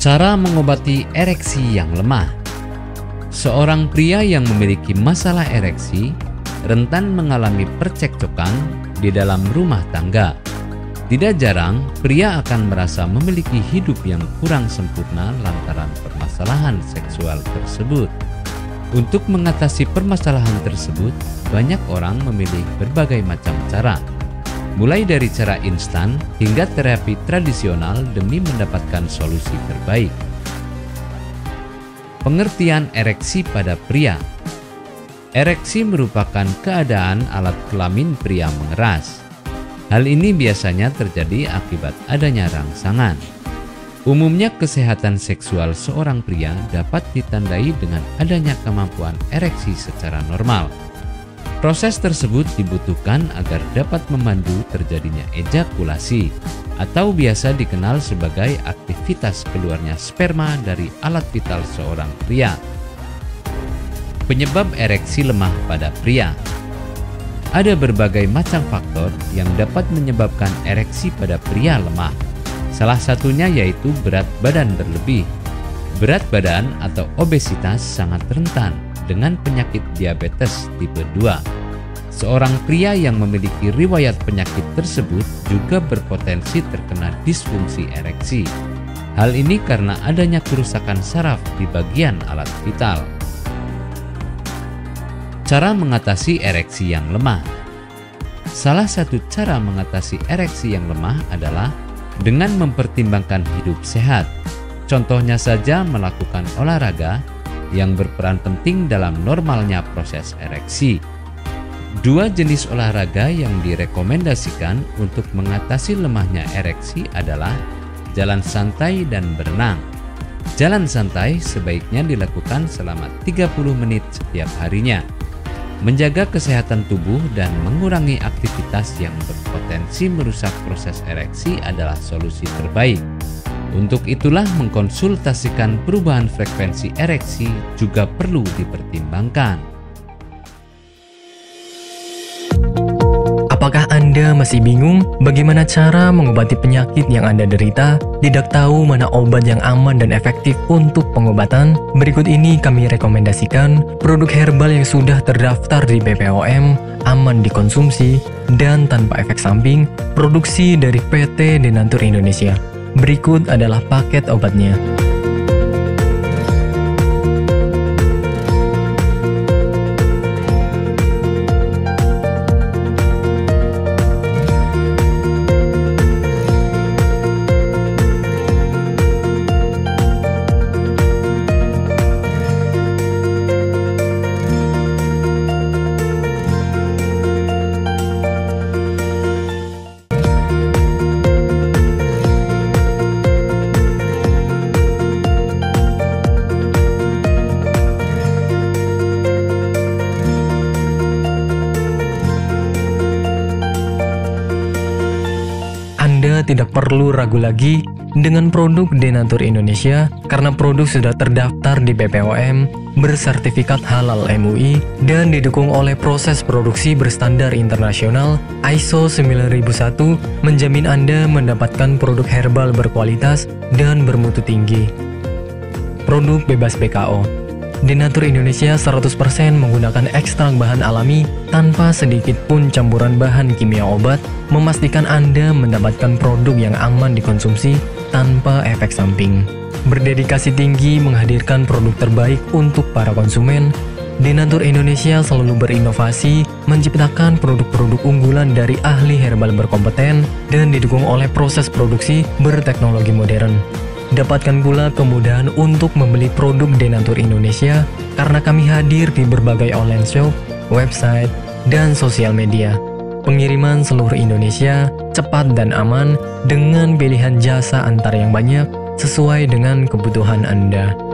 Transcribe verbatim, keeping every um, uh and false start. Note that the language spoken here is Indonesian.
Cara mengobati ereksi yang lemah. Seorang pria yang memiliki masalah ereksi rentan mengalami percekcokan di dalam rumah tangga. Tidak jarang, pria akan merasa memiliki hidup yang kurang sempurna lantaran permasalahan seksual tersebut. Untuk mengatasi permasalahan tersebut, banyak orang memilih berbagai macam cara, mulai dari cara instan hingga terapi tradisional demi mendapatkan solusi terbaik. Pengertian ereksi pada pria. Ereksi merupakan keadaan alat kelamin pria mengeras. Hal ini biasanya terjadi akibat adanya rangsangan. Umumnya kesehatan seksual seorang pria dapat ditandai dengan adanya kemampuan ereksi secara normal. Proses tersebut dibutuhkan agar dapat memandu terjadinya ejakulasi atau biasa dikenal sebagai aktivitas keluarnya sperma dari alat vital seorang pria. Penyebab ereksi lemah pada pria. Ada berbagai macam faktor yang dapat menyebabkan ereksi pada pria lemah. Salah satunya yaitu berat badan berlebih. Berat badan atau obesitas sangat rentan dengan penyakit diabetes tipe dua. Seorang pria yang memiliki riwayat penyakit tersebut juga berpotensi terkena disfungsi ereksi. Hal ini karena adanya kerusakan saraf di bagian alat vital. Cara mengatasi ereksi yang lemah. Salah satu cara mengatasi ereksi yang lemah adalah dengan mempertimbangkan hidup sehat. Contohnya saja melakukan olahraga yang berperan penting dalam normalnya proses ereksi. Dua jenis olahraga yang direkomendasikan untuk mengatasi lemahnya ereksi adalah jalan santai dan berenang. Jalan santai sebaiknya dilakukan selama tiga puluh menit setiap harinya. Menjaga kesehatan tubuh dan mengurangi aktivitas yang berpotensi merusak proses ereksi adalah solusi terbaik. Untuk itulah mengkonsultasikan perubahan frekuensi ereksi juga perlu dipertimbangkan. Apakah Anda masih bingung bagaimana cara mengobati penyakit yang Anda derita? Tidak tahu mana obat yang aman dan efektif untuk pengobatan? Berikut ini kami rekomendasikan produk herbal yang sudah terdaftar di B P O M, aman dikonsumsi, dan tanpa efek samping, produksi dari P T De Nature Indonesia. Berikut adalah paket obatnya. Tidak perlu ragu lagi dengan produk De Nature Indonesia karena produk sudah terdaftar di B P O M, bersertifikat halal M U I, dan didukung oleh proses produksi berstandar internasional I S O sembilan ribu satu, menjamin Anda mendapatkan produk herbal berkualitas dan bermutu tinggi. Produk bebas B K O. De Nature Indonesia seratus persen menggunakan ekstrak bahan alami tanpa sedikit pun campuran bahan kimia obat, memastikan Anda mendapatkan produk yang aman dikonsumsi tanpa efek samping. Berdedikasi tinggi menghadirkan produk terbaik untuk para konsumen, De Nature Indonesia selalu berinovasi, menciptakan produk-produk unggulan dari ahli herbal berkompeten, dan didukung oleh proses produksi berteknologi modern. Dapatkan pula kemudahan untuk membeli produk De Nature Indonesia karena kami hadir di berbagai online shop, website, dan sosial media. Pengiriman seluruh Indonesia cepat dan aman dengan pilihan jasa antar yang banyak sesuai dengan kebutuhan Anda.